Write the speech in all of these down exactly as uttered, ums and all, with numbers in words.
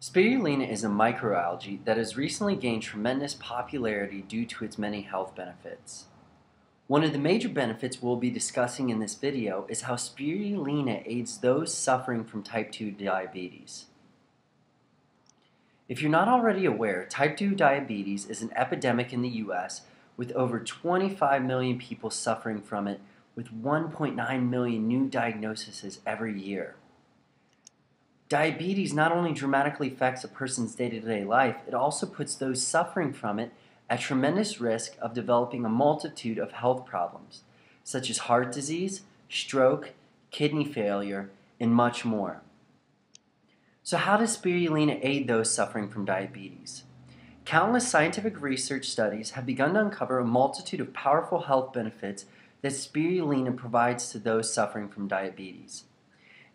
Spirulina is a microalgae that has recently gained tremendous popularity due to its many health benefits. One of the major benefits we'll be discussing in this video is how spirulina aids those suffering from type two diabetes. If you're not already aware, type two diabetes is an epidemic in the U S with over twenty-five million people suffering from it, with one point nine million new diagnoses every year. Diabetes not only dramatically affects a person's day-to-day life, it also puts those suffering from it at tremendous risk of developing a multitude of health problems, such as heart disease, stroke, kidney failure, and much more. So how does spirulina aid those suffering from diabetes? Countless scientific research studies have begun to uncover a multitude of powerful health benefits that spirulina provides to those suffering from diabetes.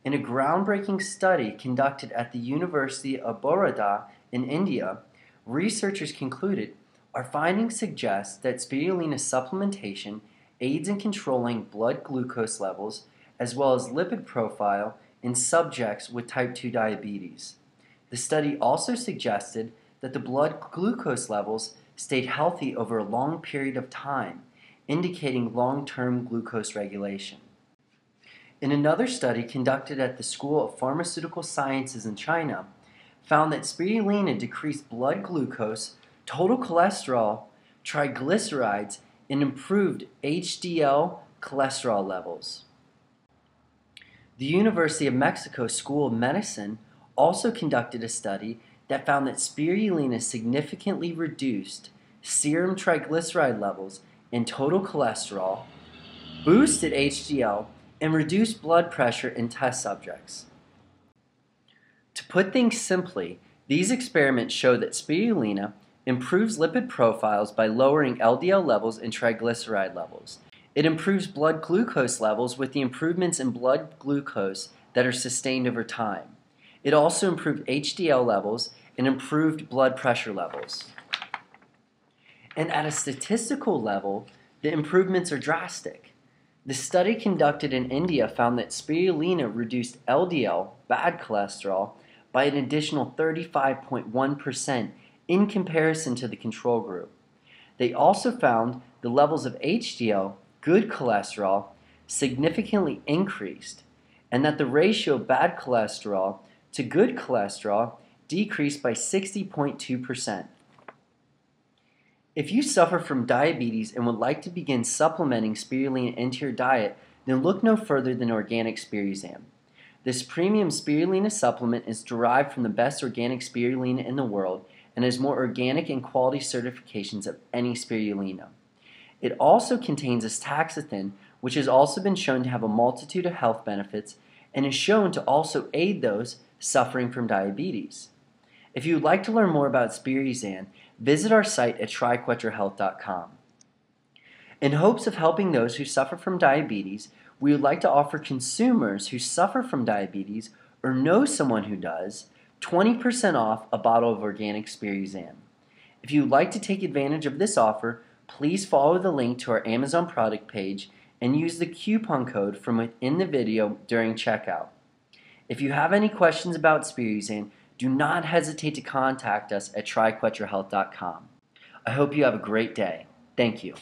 In a groundbreaking study conducted at the University of Baroda in India, researchers concluded our findings suggest that spirulina supplementation aids in controlling blood glucose levels as well as lipid profile in subjects with type two diabetes. The study also suggested that the blood glucose levels stayed healthy over a long period of time, indicating long-term glucose regulation. In another study conducted at the School of Pharmaceutical Sciences in China, found that spirulina decreased blood glucose, total cholesterol, triglycerides, and improved H D L cholesterol levels. The University of Mexico School of Medicine also conducted a study that found that spirulina significantly reduced serum triglyceride levels and total cholesterol, boosted H D L, and reduced blood pressure in test subjects. To put things simply, these experiments show that spirulina improves lipid profiles by lowering L D L levels and triglyceride levels. It improves blood glucose levels with the improvements in blood glucose that are sustained over time. It also improved H D L levels and improved blood pressure levels. And at a statistical level, the improvements are drastic. The study conducted in India found that spirulina reduced L D L, bad cholesterol, by an additional thirty-five point one percent in comparison to the control group. They also found the levels of H D L, good cholesterol, significantly increased, and that the ratio of bad cholesterol to good cholesterol decreased by sixty point two percent. If you suffer from diabetes and would like to begin supplementing spirulina into your diet, then look no further than Organic SpiruZan. This premium spirulina supplement is derived from the best organic spirulina in the world and has more organic and quality certifications of any spirulina. It also contains astaxanthin, which has also been shown to have a multitude of health benefits and is shown to also aid those suffering from diabetes. If you would like to learn more about SpiruZan, visit our site at triquetrahealth dot com. In hopes of helping those who suffer from diabetes, we would like to offer consumers who suffer from diabetes or know someone who does twenty percent off a bottle of Organic SpiruZan. If you would like to take advantage of this offer, please follow the link to our Amazon product page and use the coupon code from within the video during checkout. If you have any questions about SpiruZan, do not hesitate to contact us at triquetrahealth dot com. I hope you have a great day. Thank you.